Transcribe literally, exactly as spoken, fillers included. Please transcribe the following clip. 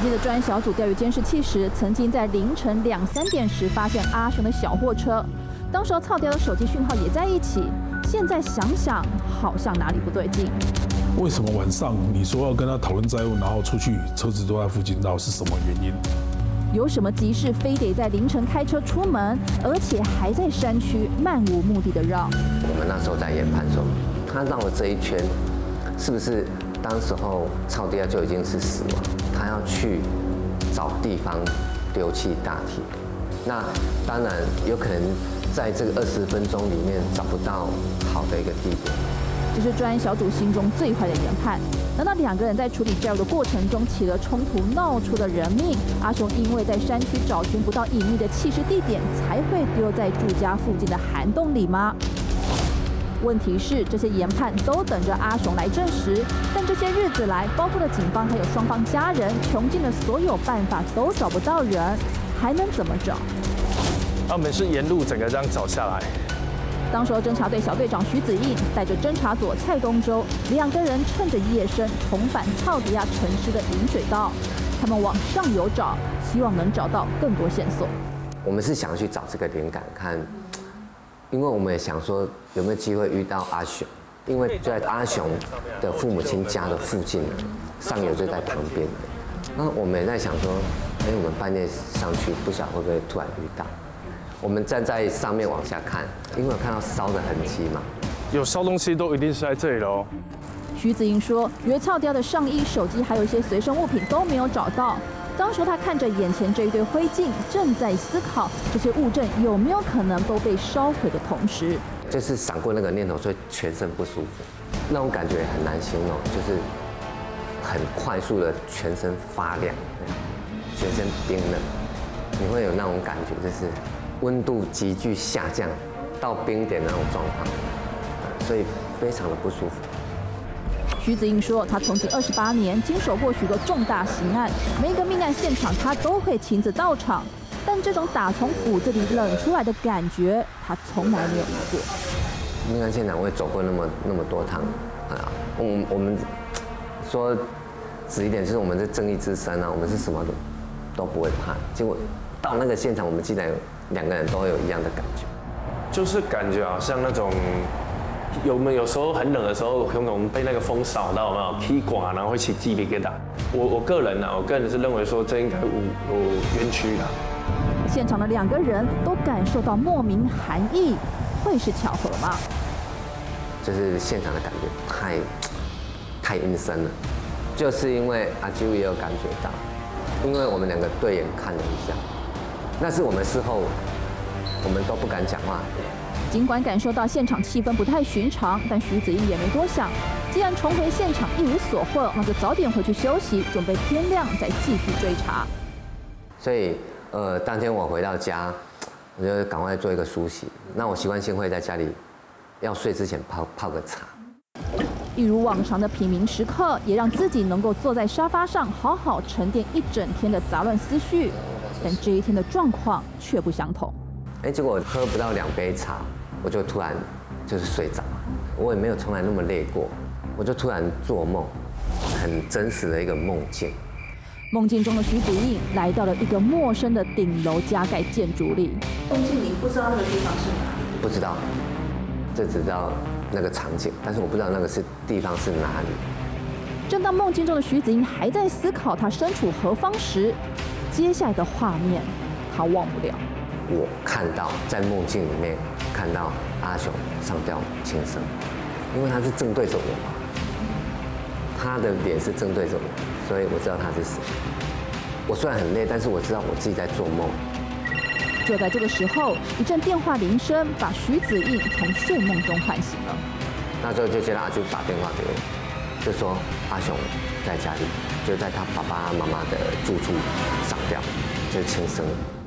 海基的专案小组调阅监视器时，曾经在凌晨两三点时发现阿雄的小货车，当时草雕的手机讯号也在一起。现在想想，好像哪里不对劲。为什么晚上你说要跟他讨论债务，然后出去车子都在附近绕，是什么原因？有什么急事，非得在凌晨开车出门，而且还在山区漫无目的的绕？我们那时候在研判说，他绕了这一圈，是不是？ 当时候，草地就已经是死亡，他要去找地方丢弃大体。那当然有可能在这个二十分钟里面找不到好的一个地点。这是专案小组心中最坏的研判。难道两个人在处理债务的过程中起了冲突，闹出了人命？阿雄因为在山区找寻不到隐秘的弃尸地点，才会丢在住家附近的涵洞里吗？ 问题是，这些研判都等着阿雄来证实，但这些日子来，包括了警方还有双方家人，穷尽了所有办法都找不到人，还能怎么找？那我们是沿路整个这样找下来。当时侦查队小队长徐子毅带着侦查组蔡东洲两个人，趁着夜深重返草迪亚城市的引水道，他们往上游找，希望能找到更多线索。我们是想要去找这个灵感，看。 因为我们也想说有没有机会遇到阿雄，因为就在阿雄的父母亲家的附近，上游就在旁边。那我们也在想说，哎，我们半夜上去，不晓得会不会突然遇到。我们站在上面往下看，因为有看到烧的痕迹嘛，有烧东西都一定是在这里喽。徐子英说，因为草雕的上衣、手机还有一些随身物品都没有找到。 当时他看着眼前这一堆灰烬，正在思考这些物证有没有可能都被烧毁的同时，就是闪过那个念头，所以全身不舒服，那种感觉很难形容，就是很快速的全身发凉，全身冰冷，你会有那种感觉，就是温度急剧下降到冰点那种状况，所以非常的不舒服。 徐子映说，他从警二十八年，经手过许多重大刑案，每一个命案现场他都会亲自到场，但这种打从骨子里冷出来的感觉，他从来没有过。命案现场我也走过那么那么多趟，啊，我们我们说直一点，就是我们是正义之身啊，我们是什么都都不会怕。结果到那个现场，我们竟然有两个人都有一样的感觉，就是感觉好像那种。 有没有时候很冷的时候，可能被那个风扫到嘛，披挂然后会起鸡皮疙瘩。我我个人呢、啊，我个人是认为说这应该无有冤屈啦。现场的两个人都感受到莫名寒意，会是巧合吗？就是现场的感觉太太阴森了，就是因为阿啾也有感觉到，因为我们两个对眼看了一下，那是我们事后我们都不敢讲话。 尽管感受到现场气氛不太寻常，但徐子映也没多想。既然重回现场一无所获，那就早点回去休息，准备天亮再继续追查。所以，呃，当天我回到家，我就赶快做一个梳洗。那我习惯性会在家里要睡之前泡泡个茶。一如往常的平民时刻，也让自己能够坐在沙发上好好沉淀一整天的杂乱思绪。但这一天的状况却不相同。哎，结果喝不到两杯茶。 我就突然就是睡着，我也没有从来那么累过，我就突然做梦，很真实的一个梦境。梦境中的徐子映来到了一个陌生的顶楼加盖建筑里。梦境里不知道那个地方是哪里？不知道，就只知道那个场景，但是我不知道那个是地方是哪里。正当梦境中的徐子映还在思考他身处何方时，接下来的画面他忘不了。我看到在梦境里面。 看到阿雄上吊轻生，因为他是正对着我嘛，他的脸是正对着我，所以我知道他是谁。我虽然很累，但是我知道我自己在做梦。就在这个时候，一阵电话铃声把徐子映从睡梦中唤醒了。那时候就接到阿俊打电话给我，就说阿雄在家里，就在他爸爸妈妈的住处上吊，就轻生了。